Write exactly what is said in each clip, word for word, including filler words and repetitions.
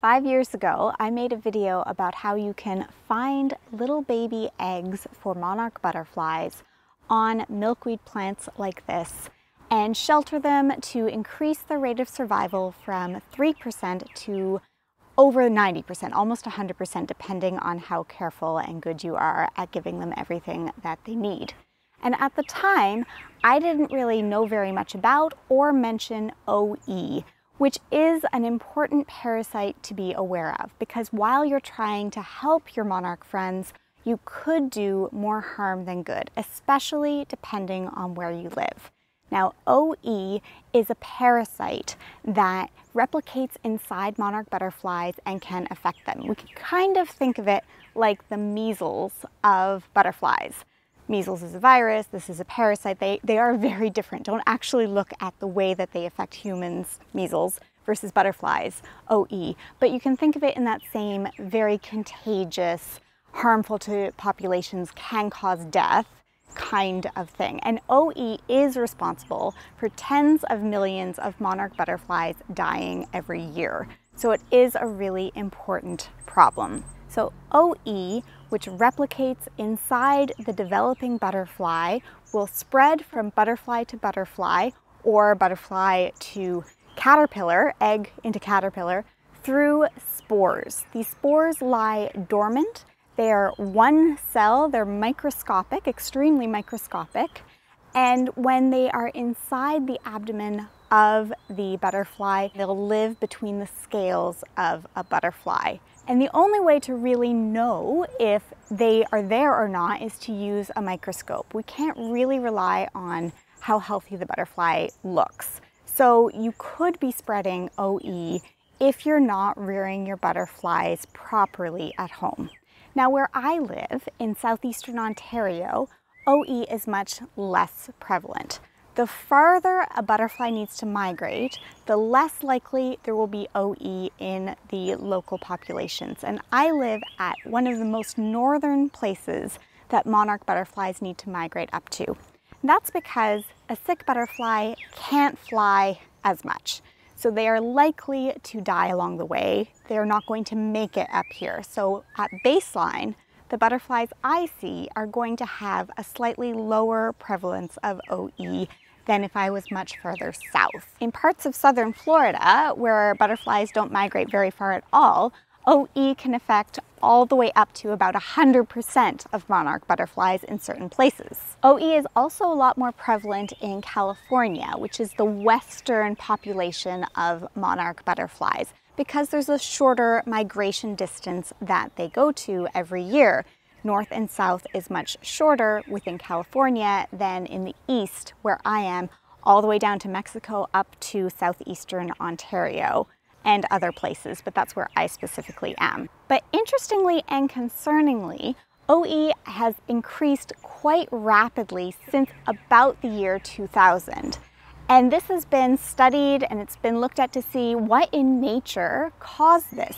Five years ago, I made a video about how you can find little baby eggs for monarch butterflies on milkweed plants like this and shelter them to increase their rate of survival from three percent to over ninety percent, almost one hundred percent, depending on how careful and good you are at giving them everything that they need. And at the time, I didn't really know very much about or mention O E, which is an important parasite to be aware of, because while you're trying to help your monarch friends, you could do more harm than good, especially depending on where you live. Now, O E is a parasite that replicates inside monarch butterflies and can affect them. We can kind of think of it like the measles of butterflies. Measles is a virus, this is a parasite. They, they are very different. Don't actually look at the way that they affect humans, measles, versus butterflies, O E. But you can think of it in that same very contagious, harmful to populations, can cause death kind of thing. And O E is responsible for tens of millions of monarch butterflies dying every year. So it is a really important problem. So O E, which replicates inside the developing butterfly, will spread from butterfly to butterfly, or butterfly to caterpillar, egg into caterpillar, through spores. These spores lie dormant. They are one cell, they're microscopic, extremely microscopic, and when they are inside the abdomen of the butterfly, they'll live between the scales of a butterfly. And the only way to really know if they are there or not is to use a microscope. We can't really rely on how healthy the butterfly looks. So you could be spreading O E if you're not rearing your butterflies properly at home. Now, where I live in southeastern Ontario, O E is much less prevalent. The farther a butterfly needs to migrate, the less likely there will be O E in the local populations. And I live at one of the most northern places that monarch butterflies need to migrate up to. And that's because a sick butterfly can't fly as much. So they are likely to die along the way. They're not going to make it up here. So at baseline, the butterflies I see are going to have a slightly lower prevalence of O E than if I was much further south. In parts of southern Florida, where butterflies don't migrate very far at all, O E can affect all the way up to about one hundred percent of monarch butterflies in certain places. O E is also a lot more prevalent in California, which is the western population of monarch butterflies, because there's a shorter migration distance that they go to every year. North and south is much shorter within California than in the east, where I am, all the way down to Mexico up to southeastern Ontario and other places, but that's where I specifically am. But interestingly and concerningly, O E has increased quite rapidly since about the year two thousand. And this has been studied and it's been looked at to see what in nature caused this.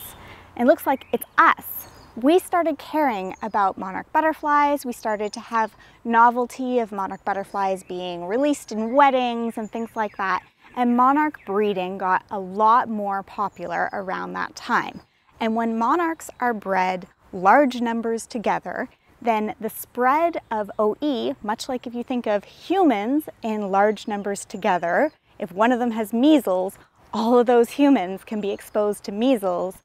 And it looks like it's us. We started caring about monarch butterflies. We started to have novelty of monarch butterflies being released in weddings and things like that. And monarch breeding got a lot more popular around that time. And when monarchs are bred large numbers together, then the spread of O E, much like if you think of humans in large numbers together, if one of them has measles, all of those humans can be exposed to measles,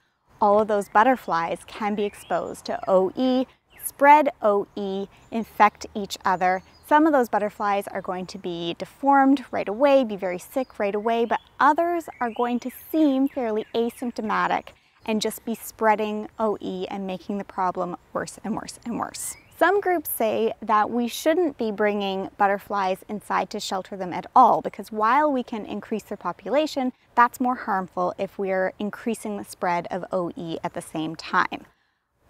all of those butterflies can be exposed to O E, spread O E, infect each other. Some of those butterflies are going to be deformed right away, be very sick right away, but others are going to seem fairly asymptomatic and just be spreading O E and making the problem worse and worse and worse. Some groups say that we shouldn't be bringing butterflies inside to shelter them at all, because while we can increase their population, that's more harmful if we're increasing the spread of O E at the same time.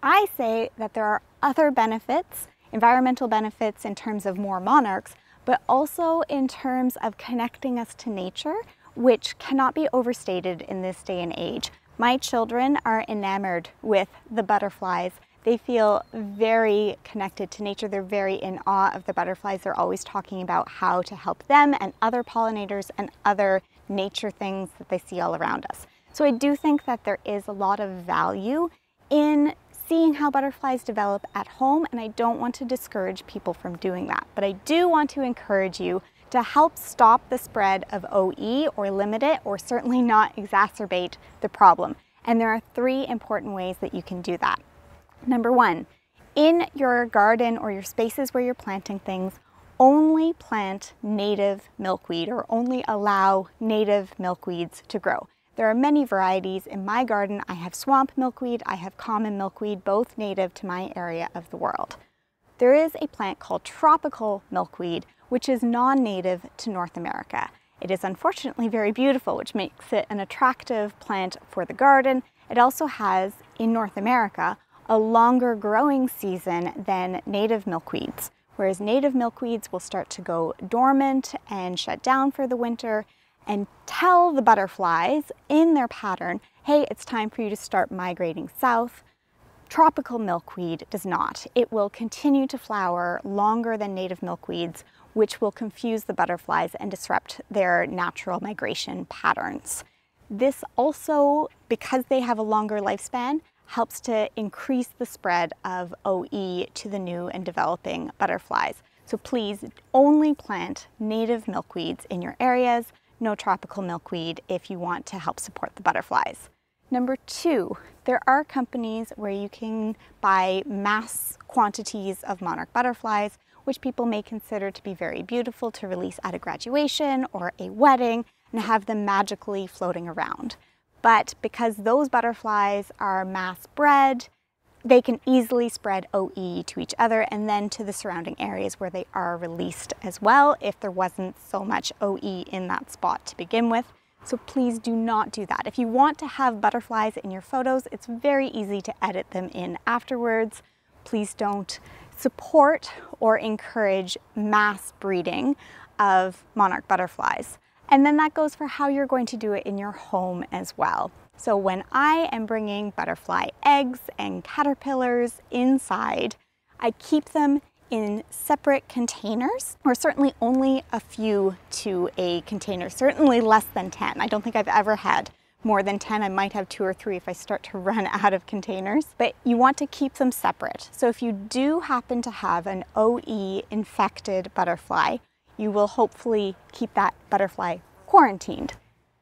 I say that there are other benefits, environmental benefits in terms of more monarchs, but also in terms of connecting us to nature, which cannot be overstated in this day and age. My children are enamored with the butterflies. They feel very connected to nature. They're very in awe of the butterflies. They're always talking about how to help them and other pollinators and other nature things that they see all around us. So I do think that there is a lot of value in seeing how butterflies develop at home, and I don't want to discourage people from doing that. But I do want to encourage you to help stop the spread of O E, or limit it, or certainly not exacerbate the problem. And there are three important ways that you can do that. Number one, in your garden or your spaces where you're planting things, only plant native milkweed, or only allow native milkweeds to grow. There are many varieties. In my garden, I have swamp milkweed, I have common milkweed, both native to my area of the world. There is a plant called tropical milkweed, which is non-native to North America. It is unfortunately very beautiful, which makes it an attractive plant for the garden. It also has, in North America, a longer growing season than native milkweeds, whereas native milkweeds will start to go dormant and shut down for the winter and tell the butterflies in their pattern, hey, it's time for you to start migrating south. Tropical milkweed does not. It will continue to flower longer than native milkweeds, which will confuse the butterflies and disrupt their natural migration patterns. This also, because they have a longer lifespan, helps to increase the spread of O E to the new and developing butterflies. So please only plant native milkweeds in your areas, no tropical milkweed if you want to help support the butterflies. Number two, there are companies where you can buy mass quantities of monarch butterflies, which people may consider to be very beautiful to release at a graduation or a wedding and have them magically floating around. But because those butterflies are mass bred, they can easily spread O E to each other and then to the surrounding areas where they are released as well, if there wasn't so much O E in that spot to begin with. So please do not do that. If you want to have butterflies in your photos, it's very easy to edit them in afterwards. Please don't support or encourage mass breeding of monarch butterflies. And then that goes for how you're going to do it in your home as well. So when I am bringing butterfly eggs and caterpillars inside, I keep them in separate containers, or certainly only a few to a container, certainly less than ten. I don't think I've ever had more than ten. I might have two or three if I start to run out of containers, but you want to keep them separate. So if you do happen to have an O E infected butterfly, you will hopefully keep that butterfly quarantined.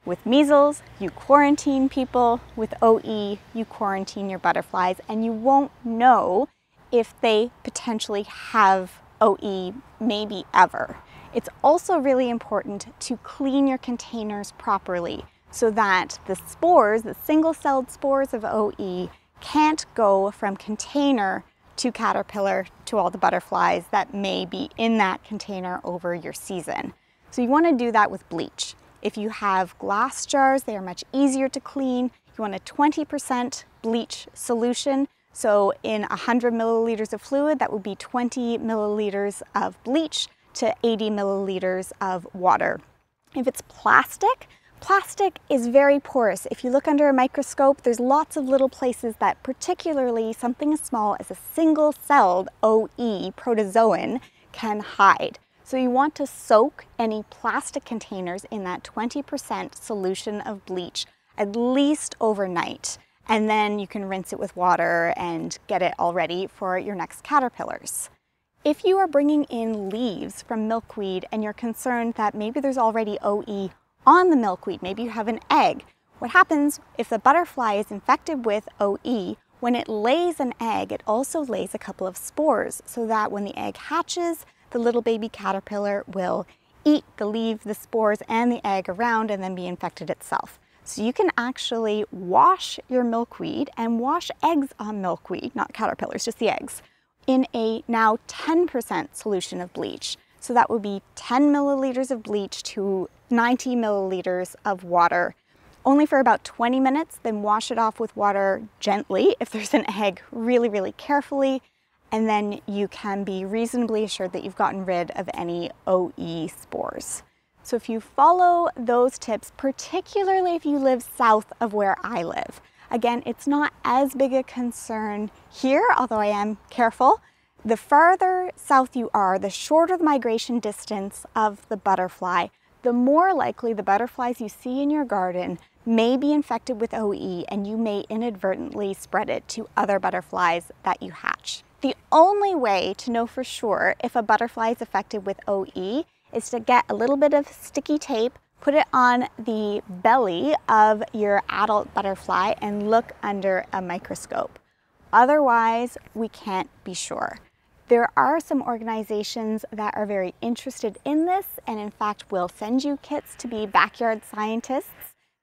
With measles, you quarantine people. With O E, you quarantine your butterflies, and you won't know if they potentially have O E, maybe ever. It's also really important to clean your containers properly so that the spores, the single-celled spores of O E, can't go from container to caterpillar to all the butterflies that may be in that container over your season. So you want to do that with bleach. If you have glass jars, they are much easier to clean. You want a twenty percent bleach solution. So in one hundred milliliters of fluid, that would be twenty milliliters of bleach to eighty milliliters of water. If it's plastic, plastic is very porous. If you look under a microscope, there's lots of little places that, particularly something as small as a single-celled O E protozoan, can hide. So you want to soak any plastic containers in that twenty percent solution of bleach at least overnight, and then you can rinse it with water and get it all ready for your next caterpillars. If you are bringing in leaves from milkweed and you're concerned that maybe there's already O E on the milkweed, maybe you have an egg, what happens if the butterfly is infected with O E? When it lays an egg, it also lays a couple of spores so that when the egg hatches, the little baby caterpillar will eat the leaf, the spores, and the egg around and then be infected itself. So you can actually wash your milkweed and wash eggs on milkweed, not caterpillars, just the eggs, in a now ten percent solution of bleach. So that would be ten milliliters of bleach to ninety milliliters of water. Only for about twenty minutes, then wash it off with water gently, if there's an egg, really, really carefully. And then you can be reasonably assured that you've gotten rid of any O E spores. So if you follow those tips, particularly if you live south of where I live, again, it's not as big a concern here, although I am careful. The farther south you are, the shorter the migration distance of the butterfly, the more likely the butterflies you see in your garden may be infected with O E, and you may inadvertently spread it to other butterflies that you hatch. The only way to know for sure if a butterfly is affected with O E is to get a little bit of sticky tape, put it on the belly of your adult butterfly, and look under a microscope. Otherwise, we can't be sure. There are some organizations that are very interested in this, and in fact will send you kits to be backyard scientists.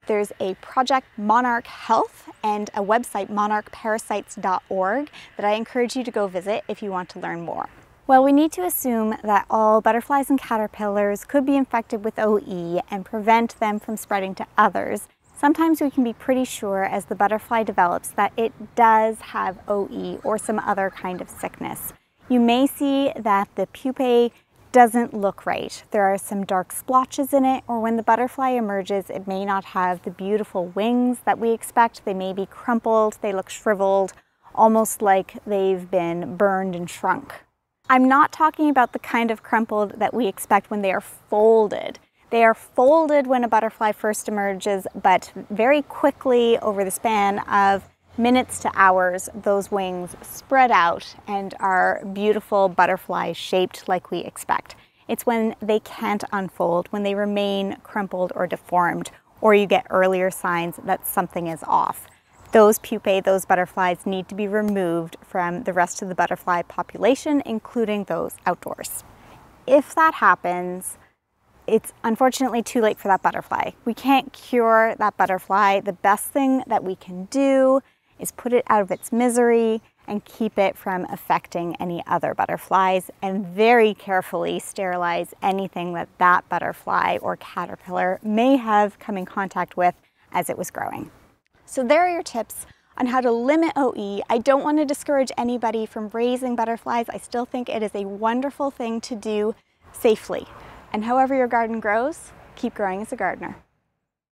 There's a Project Monarch Health and a website, monarch parasites dot org, that I encourage you to go visit if you want to learn more. Well, we need to assume that all butterflies and caterpillars could be infected with O E and prevent them from spreading to others. Sometimes we can be pretty sure as the butterfly develops that it does have O E or some other kind of sickness. You may see that the pupae doesn't look right. There are some dark splotches in it, or when the butterfly emerges, it may not have the beautiful wings that we expect. They may be crumpled, they look shriveled, almost like they've been burned and shrunk. I'm not talking about the kind of crumpled that we expect when they are folded. They are folded when a butterfly first emerges, but very quickly, over the span of minutes to hours, those wings spread out and are beautiful butterfly shaped like we expect. It's when they can't unfold, when they remain crumpled or deformed, or you get earlier signs that something is off. Those pupae, those butterflies, need to be removed from the rest of the butterfly population, including those outdoors. If that happens, it's unfortunately too late for that butterfly. We can't cure that butterfly. The best thing that we can do is put it out of its misery and keep it from affecting any other butterflies, and very carefully sterilize anything that that butterfly or caterpillar may have come in contact with as it was growing. So there are your tips on how to limit O E. I don't want to discourage anybody from raising butterflies. I still think it is a wonderful thing to do safely. And however your garden grows, keep growing as a gardener.